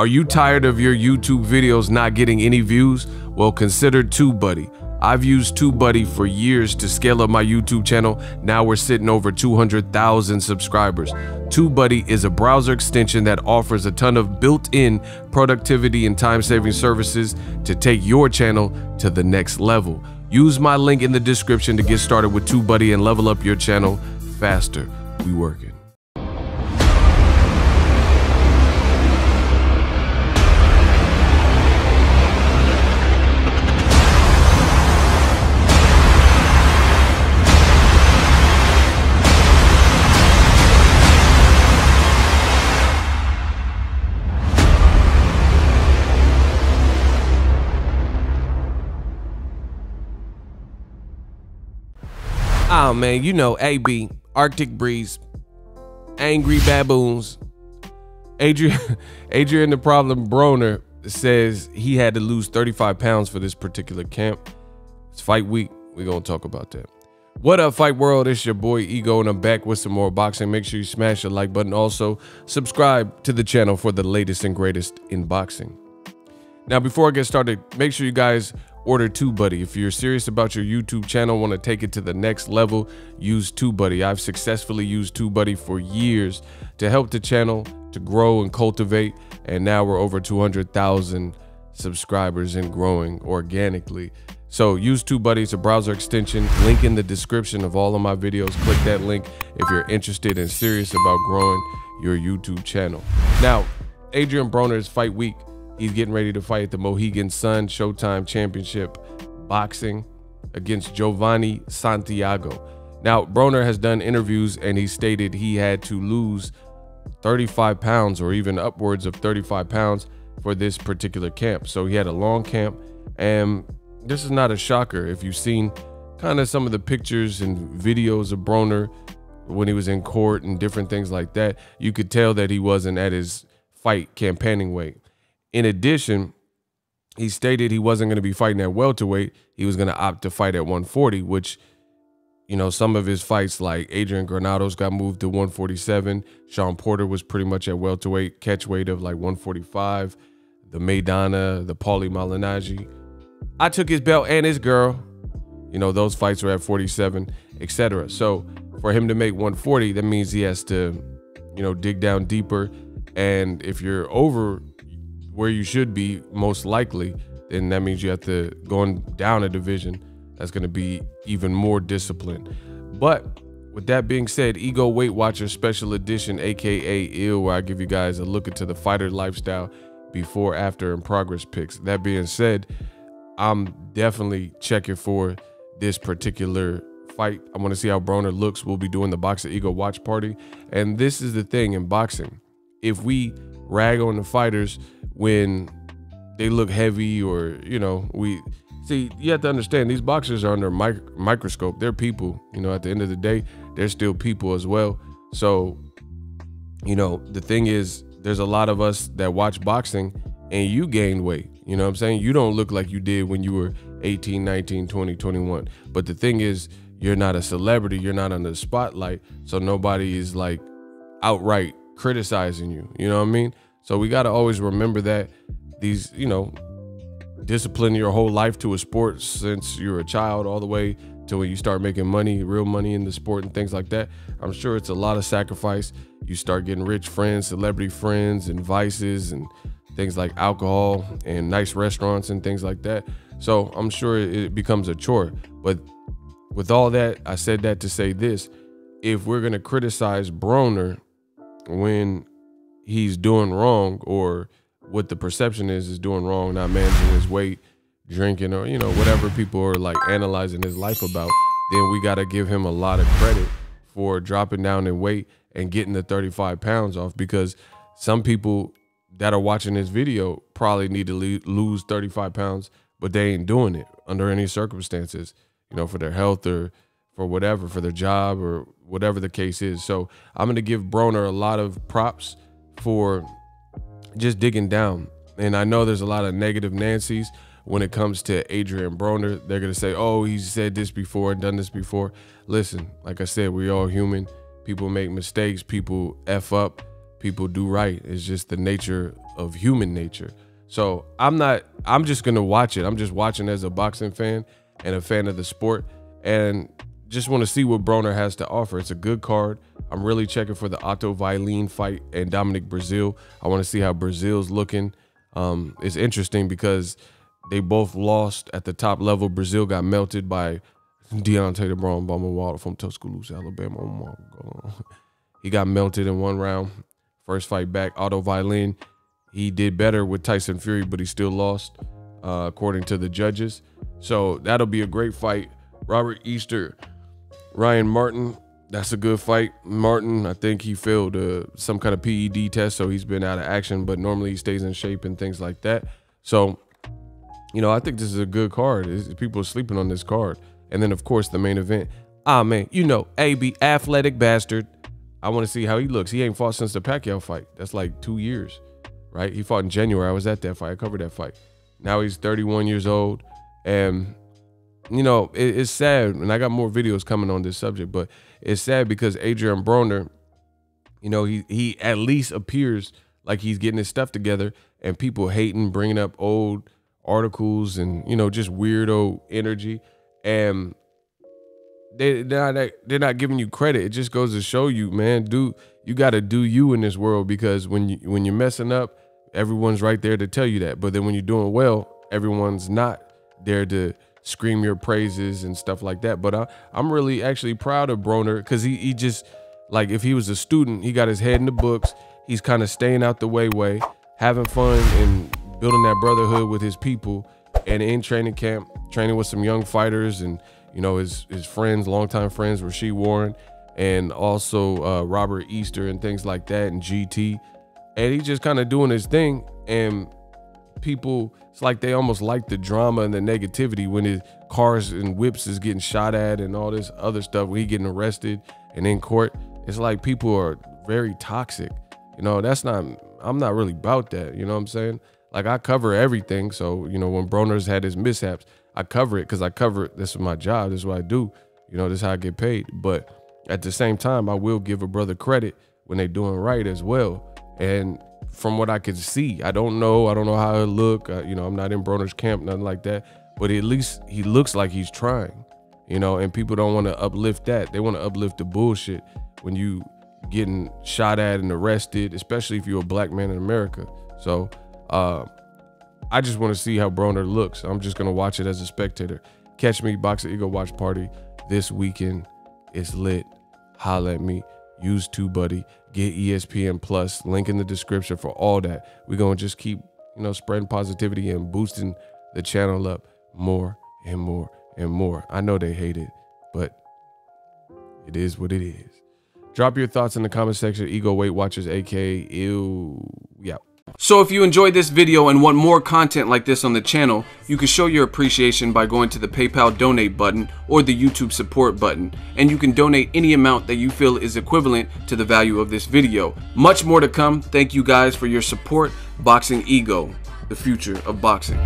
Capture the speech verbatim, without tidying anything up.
Are you tired of your YouTube videos not getting any views? Well, consider TubeBuddy. I've used TubeBuddy for years to scale up my YouTube channel. Now we're sitting over two hundred thousand subscribers. TubeBuddy is a browser extension that offers a ton of built-in productivity and time-saving services to take your channel to the next level. Use my link in the description to get started with TubeBuddy and level up your channel faster. We working. Oh man, you know A B, Arctic Breeze, Angry Baboons. Adrien, Adrien the Problem Broner says he had to lose thirty-five pounds for this particular camp. It's fight week. We're going to talk about that. What up, Fight World? It's your boy Ego, and I'm back with some more boxing. Make sure you smash the like button. Also, subscribe to the channel for the latest and greatest in boxing. Now, before I get started, make sure you guys order TubeBuddy. If you're serious about your YouTube channel, want to take it to the next level, use TubeBuddy. I've successfully used TubeBuddy for years to help the channel to grow and cultivate, and now we're over two hundred thousand subscribers and growing organically. So use TubeBuddy. It's a browser extension. Link in the description of all of my videos. Click that link if you're interested and serious about growing your YouTube channel. Now, Adrien Broner's fight week. He's getting ready to fight at the Mohegan Sun Showtime Championship Boxing against Giovanni Santiago. Now, Broner has done interviews and he stated he had to lose thirty-five pounds or even upwards of thirty-five pounds for this particular camp. So he had a long camp, and this is not a shocker. If you've seen kind of some of the pictures and videos of Broner when he was in court and different things like that, you could tell that he wasn't at his fight campaigning weight. In addition, he stated he wasn't going to be fighting at welterweight. He was going to opt to fight at one forty, which, you know, some of his fights, like Adrien Granados got moved to one forty-seven. Sean Porter was pretty much at welterweight, catch weight of like one forty-five. The Maidana, the Paulie Malignaggi. I took his belt and his girl. You know, those fights were at forty-seven, et cetera. So for him to make one forty, that means he has to, you know, dig down deeper. And if you're over where you should be most likely, then that means you have to go down a division. That's going to be even more disciplined. But with that being said, Ego Weight Watcher Special Edition, aka Ill, where I give you guys a look into the fighter lifestyle, before, after, and progress picks. That being said, I'm definitely checking for this particular fight. I want to see how Broner looks. We'll be doing the Boxer Ego Watch Party. And this is the thing in boxing. If we rag on the fighters when they look heavy, or, you know, we see, you have to understand these boxers are under mic microscope. They're people, you know, at the end of the day, they're still people as well. So, you know, the thing is, there's a lot of us that watch boxing and you gain weight. You know what I'm saying? You don't look like you did when you were eighteen, nineteen, twenty, twenty-one. But the thing is, you're not a celebrity. You're not under the spotlight. So nobody is like outright criticizing you. You know what I mean? So we got to always remember that these, you know, discipline your whole life to a sport since you're a child all the way to when you start making money, real money in the sport and things like that. I'm sure it's a lot of sacrifice. You start getting rich friends, celebrity friends and vices and things like alcohol and nice restaurants and things like that. So I'm sure it becomes a chore. But with all that, I said that to say this. If we're going to criticize Broner when he's doing wrong, or what the perception is is doing wrong, not managing his weight, drinking, or, you know, whatever people are like analyzing his life about, then we got to give him a lot of credit for dropping down in weight and getting the thirty-five pounds off, because some people that are watching this video probably need to lose thirty-five pounds, but they ain't doing it under any circumstances, you know, for their health or for whatever, for their job or whatever the case is. So I'm going to give Broner a lot of props for just digging down. And I know there's a lot of negative Nancys when it comes to Adrien Broner. They're going to say, oh, he said this before and done this before. Listen, like I said, we're all human. People make mistakes. People F up. People do right. It's just the nature of human nature. So I'm not, I'm just going to watch it. I'm just watching as a boxing fan and a fan of the sport, and just want to see what Broner has to offer. It's a good card. I'm really checking for the Otto Vilene fight and Dominic Brazil. I want to see how Brazil's looking. Um, it's interesting because they both lost at the top level. Brazil got melted by Deontay DeBron Bummerwald from Tuscaloosa, Alabama. He got melted in one round. First fight back. Otto Vilene, he did better with Tyson Fury, but he still lost, uh, according to the judges. So that'll be a great fight. Robert Easter, Ryan Martin, that's a good fight. Martin, I think he failed uh, some kind of P E D test, so he's been out of action, but normally he stays in shape and things like that. So, you know, I think this is a good card. It's, people are sleeping on this card. And then, of course, the main event. Ah, man, you know, A B, athletic bastard. I want to see how he looks. He ain't fought since the Pacquiao fight. That's like two years, right? He fought in January. I was at that fight. I covered that fight. Now he's thirty-one years old, and you know, it, it's sad, and I got more videos coming on this subject, but it's sad because Adrien Broner, you know, he he at least appears like he's getting his stuff together, and people hating, bringing up old articles and, you know, just weirdo energy, and they, they're not, they're not giving you credit. It just goes to show you, man, dude, you got to do you in this world, because when, you, when you're messing up, everyone's right there to tell you that, but then when you're doing well, everyone's not there to scream your praises and stuff like that. But I, I'm really actually proud of Broner, because he, he just, like, if he was a student, he got his head in the books. He's kind of staying out the way way, having fun and building that brotherhood with his people, and in training camp, training with some young fighters and, you know, his, his friends, longtime friends, Rasheed Warren, and also uh, Robert Easter and things like that, and G T. And he's just kind of doing his thing, and people, it's like they almost like the drama and the negativity when his cars and whips is getting shot at and all this other stuff, when he getting arrested and in court. It's like people are very toxic, you know. That's not, I'm not really about that, you know what I'm saying? Like, I cover everything. So, you know, when Broner's had his mishaps, I cover it because I cover it. This is my job, this is what I do, you know, this is how I get paid. But at the same time, I will give a brother credit when they're doing right as well. And from what I could see, I don't know, I don't know how it look, I, you know, I'm not in Broner's camp, nothing like that, but at least he looks like he's trying, you know. And people don't want to uplift that. They want to uplift the bullshit when you getting shot at and arrested, especially if you're a black man in America. So uh, I just want to see how Broner looks. I'm just going to watch it as a spectator. Catch me, Boxing Ego Watch Party this weekend. It's lit. Holla at me. Use TubeBuddy, get E S P N plus, link in the description for all that. We're going to just keep, you know, spreading positivity and boosting the channel up more and more and more. I know they hate it, but it is what it is. Drop your thoughts in the comment section. Ego Weight Watchers, A K A ew, yeah. So if you enjoyed this video and want more content like this on the channel, you can show your appreciation by going to the PayPal donate button or the YouTube support button, and you can donate any amount that you feel is equivalent to the value of this video. Much more to come. Thank you guys for your support. Boxing Ego, the future of boxing.